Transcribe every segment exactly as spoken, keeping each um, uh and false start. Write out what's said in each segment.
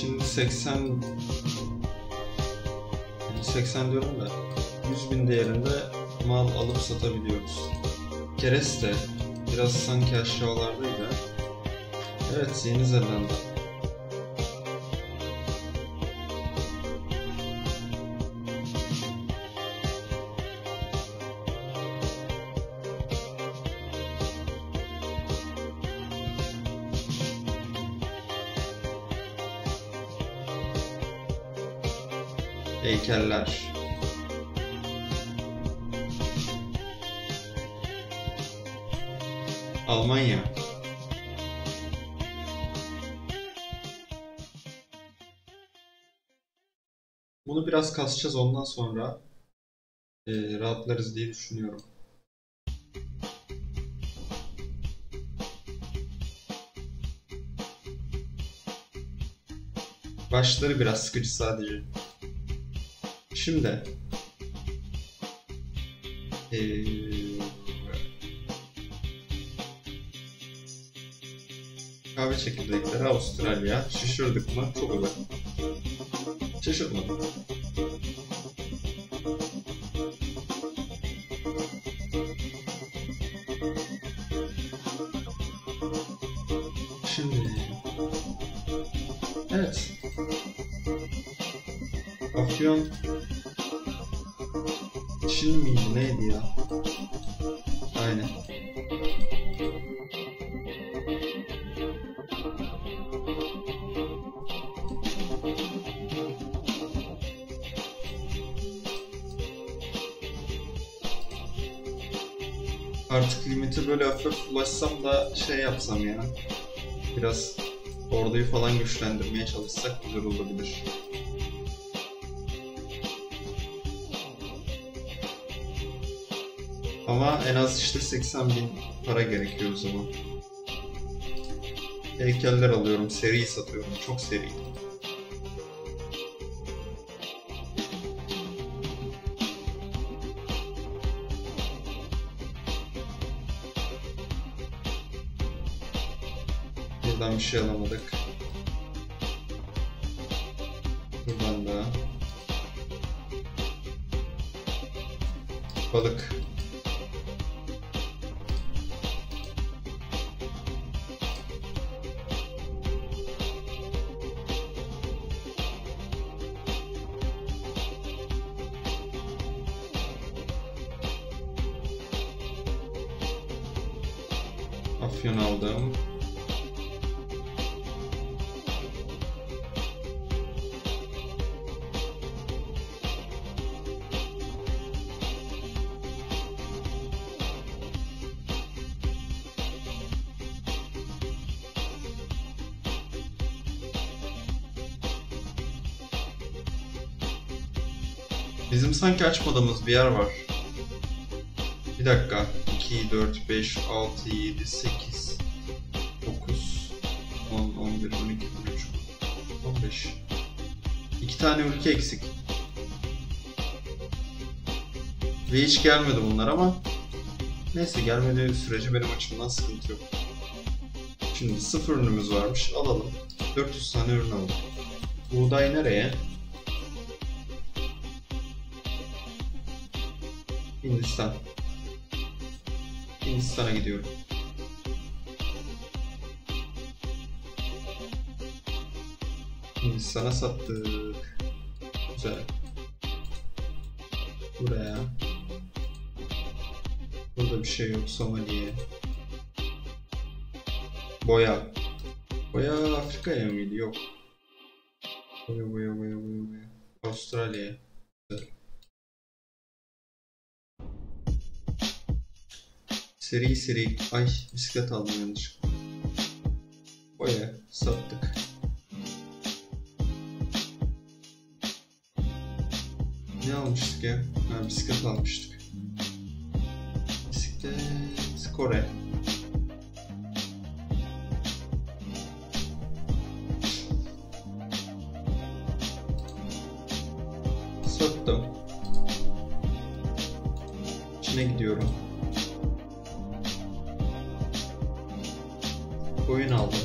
Şimdi seksen seksen diyorum da yüz bin değerinde mal alıp satabiliyoruz. Kereste biraz sanki aşağılardaydı. Evet, Yeni Zelanda. Heykeller. Almanya. Bunu biraz kasacağız, ondan sonra e, rahatlarız diye düşünüyorum. Başları biraz sıkıcı sadece. Şimdi ee, kahve çekirdekleri Avustralya. Şişirdik mi? Çok uzak. Şişirdik. Şimdi evet. Afyon. Çin miydi neydi ya? Aynen. Artık limiti böyle hafif ulaşsam da şey yapsam ya. Biraz orduyu falan güçlendirmeye çalışsak güzel olabilir. Ama en az işte seksen bin para gerekiyor o zaman. Heykeller alıyorum, seriyi satıyorum, çok seri. Buradan bir şey alamadık. Buradan da balık. Afyon aldım. Bizim sanki açmadığımız bir yer var. Bir dakika. iki, dört, beş, altı, yedi, sekiz, dokuz, on, on bir, on iki, on üç, on beş. İki tane ülke eksik. Ve hiç gelmedi bunlar ama neyse, gelmediği sürece benim açımdan sıkıntı yok. Şimdi sıfır ürünümüz varmış, alalım. dört yüz tane ürün alalım. Buğday nereye? Hindistan. Hindistan'a gidiyorum. Hindistan'a sattık. Güzel. Buraya. Burada bir şey yok. Somali'ye. Boya. Boya Afrika'ya mıydı? Yok. Boya boya boya boya boya. Avustralya'ya. Güzel. Seri seri, ay bisiklet aldım yanlışlıkla. Boya sattık. Ne almıştık ya? Ha, bisiklet almıştık. Bisiklet Kore. Sattım. Çin'e gidiyorum. Koyun aldım.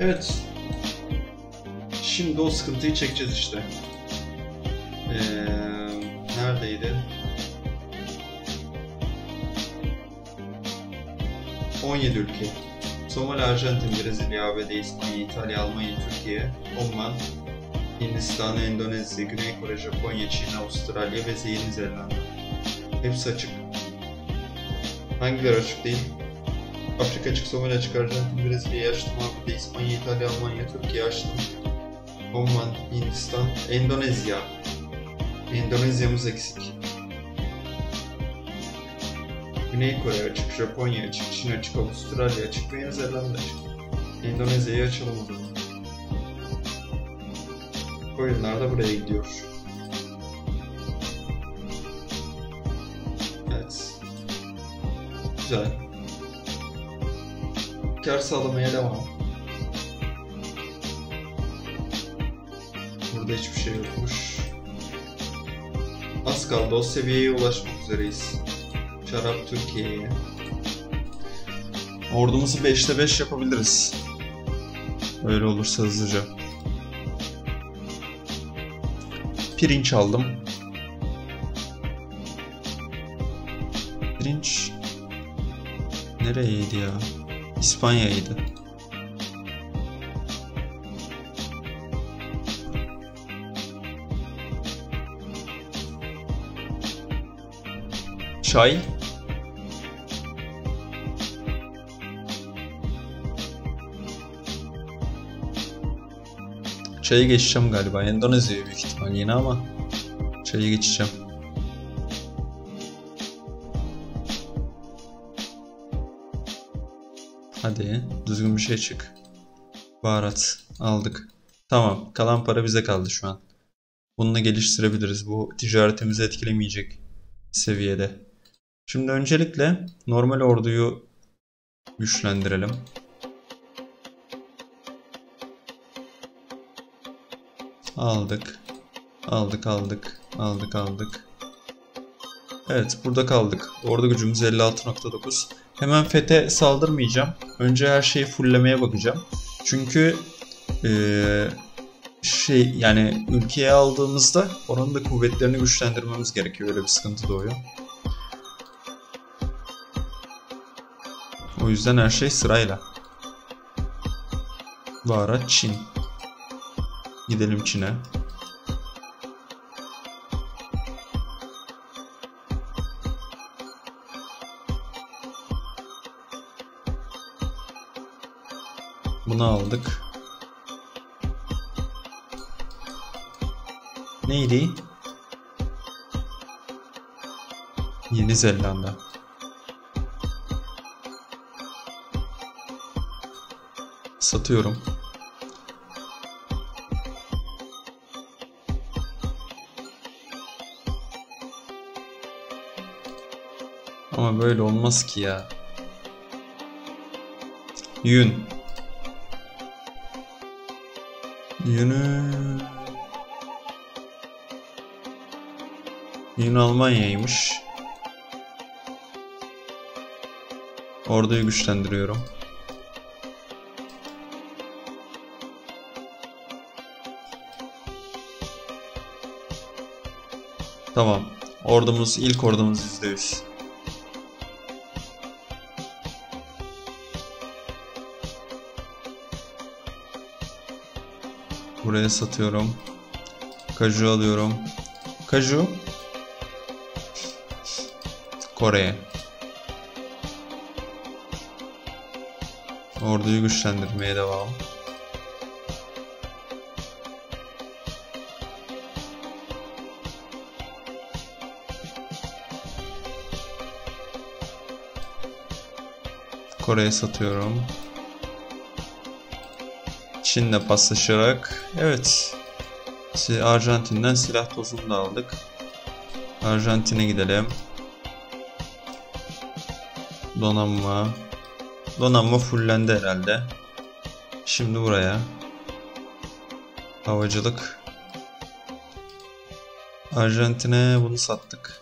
Evet. Şimdi o sıkıntıyı çekeceğiz işte. Ee, neredeydi? on yedi ülke. Somali, Arjantin, Brezilya, A B D, İspanya, İtalya, Almanya, Türkiye, Oman, Hindistan, Endonezya, Güney Kore, Japonya, Çin, Avustralya ve Yeni Zelanda. Hepsi açık. Hangileri açık değil? Afrika açık, Somali açık, Arjantin, Brezilya açtım, A B D, İspanya, İtalya, Almanya, Türkiye açtım. Oman, Hindistan, Endonezya. Endonezya'mız eksik. Güney Kore açık, Japonya açık, Çin açık, Avustralya açık ve Yeni Zelanda açık. Endonezya'yı açalım o zaman. Oyunlar da buraya gidiyor. Evet. Güzel. Kar sağlamaya devam. Burada hiçbir şey yokmuş. Az kaldı, o seviyeye ulaşmak üzereyiz. Şarap Türkiye'ye. Ordumuzu beşte beş yapabiliriz. Öyle olursa hızlıca. Pirinç aldım. Pirinç nereyeydi ya? İspanya'ydı. Çay. Çayı geçeceğim galiba. Endonezya'ya büyük ihtimal yine ama çayı geçeceğim. Hadi düzgün bir şey çık. Baharat aldık. Tamam, kalan para bize kaldı şu an. Bununla geliştirebiliriz. Bu ticaretimizi etkilemeyecek seviyede. Şimdi öncelikle normal orduyu güçlendirelim. Aldık. Aldık, aldık, aldık, aldık. Evet, burada kaldık. Ordu gücümüz elli altı nokta dokuz. Hemen fete saldırmayacağım. Önce her şeyi fulllemeye bakacağım. Çünkü ee, şey yani ülkeye aldığımızda onun da kuvvetlerini güçlendirmemiz gerekiyor. Öyle bir sıkıntı doğuyor. O yüzden her şey sırayla. Baharat, Çin. Gidelim Çin'e. Bunu aldık. Neydi? Yeni Zelanda. Satıyorum. Ama böyle olmaz ki ya. Yün. Yünü... Yün Almanya'ymış. Orduyu güçlendiriyorum. Tamam. Ordumuz, ilk ordumuz yüzde yüz. Buraya satıyorum. Kaju alıyorum. Kaju. Kore'ye. Orduyu güçlendirmeye devam. Kore'ye satıyorum. Çin'le paslaşarak, evet, Arjantin'den silah tozunu da aldık. Arjantin'e gidelim. Donanma. Donanma fullendi herhalde. Şimdi buraya. Havacılık. Arjantin'e bunu sattık.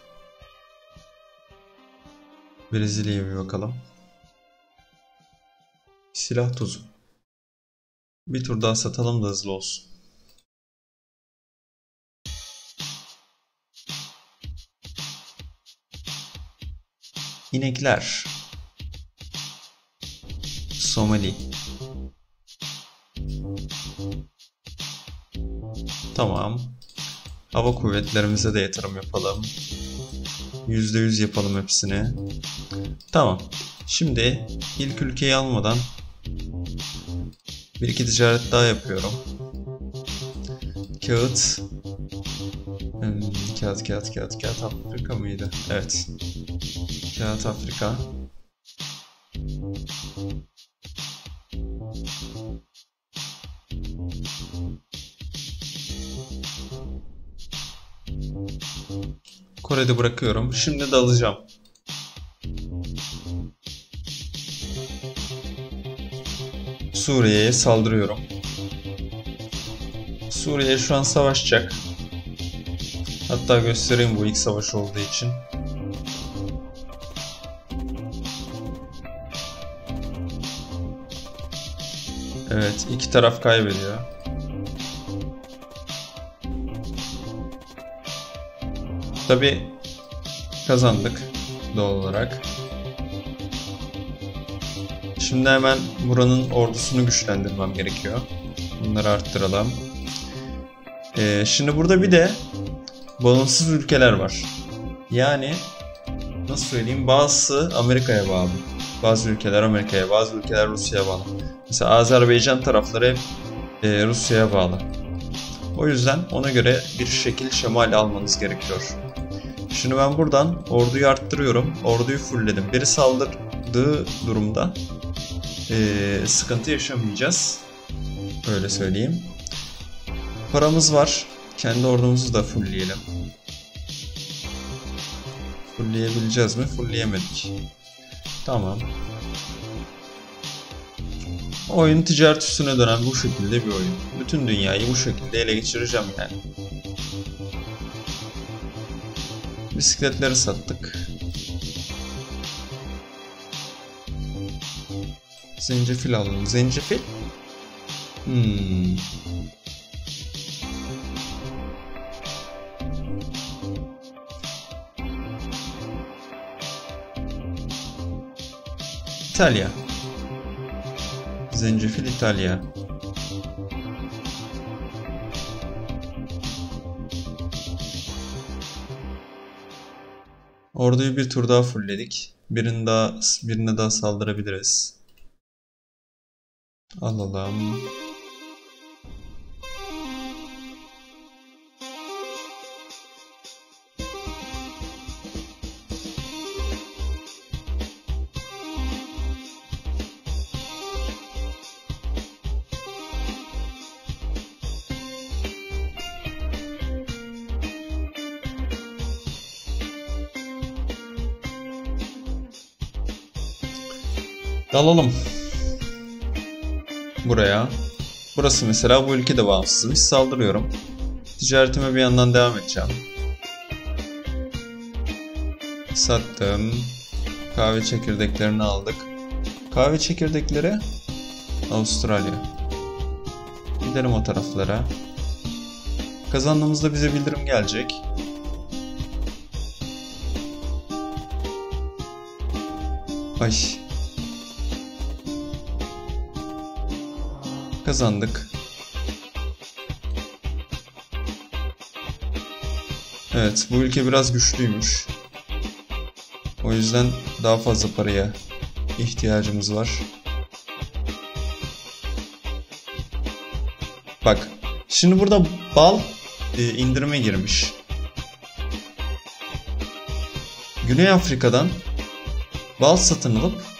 Brezilya'ya bir bakalım. Silah tozu. Bir tur daha satalım da hızlı olsun. İnekler. Somali. Tamam. Hava kuvvetlerimize de yatırım yapalım. yüzde yüz yapalım hepsini. Tamam. Şimdi ilk ülkeyi almadan bir iki ticaret daha yapıyorum. Kağıt. Hmm, kağıt, kağıt, kağıt, kağıt Afrika mıydı? Evet. Kağıt Afrika. Kore'de bırakıyorum. Şimdi de alacağım. Suriye'ye saldırıyorum. Suriye şu an savaşacak. Hatta göstereyim bu ilk savaş olduğu için. Evet, iki taraf kaybediyor. Tabii kazandık doğal olarak. Şimdi hemen buranın ordusunu güçlendirmem gerekiyor. Bunları arttıralım. Ee, şimdi burada bir de bağımsız ülkeler var. Yani nasıl söyleyeyim, bazısı Amerika'ya bağlı. Bazı ülkeler Amerika'ya, bazı ülkeler Rusya'ya bağlı. Mesela Azerbaycan tarafları hep e, Rusya'ya bağlı. O yüzden ona göre bir şekil şemal almanız gerekiyor. Şimdi ben buradan orduyu arttırıyorum. Orduyu fullledim. Biri saldırdığı durumda Ee, sıkıntı yaşamayacağız. Öyle söyleyeyim. Paramız var. Kendi ordumuzu da fullleyelim. Fullleyebileceğiz mi? Fullleyemedik. Tamam. Oyun ticaret üstüne dönen bu şekilde bir oyun. Bütün dünyayı bu şekilde ele geçireceğim yani. Bisikletleri sattık. Zencefil alalım. Zencefil. Hmm. İtalya. Zencefil İtalya. Orduyu bir tur daha fullledik. Birini daha, birine daha saldırabiliriz. Alalım. Dalalım. Buraya. Burası mesela, bu ülke de bağımsızmış. Saldırıyorum. Ticaretime bir yandan devam edeceğim. Sattım. Kahve çekirdeklerini aldık. Kahve çekirdekleri Avustralya. Gidelim o taraflara. Kazandığımızda bize bildirim gelecek. Ay. Kazandık. Evet, bu ülke biraz güçlüymüş. O yüzden daha fazla paraya ihtiyacımız var. Bak, şimdi burada bal indirime girmiş. Güney Afrika'dan bal satın alıp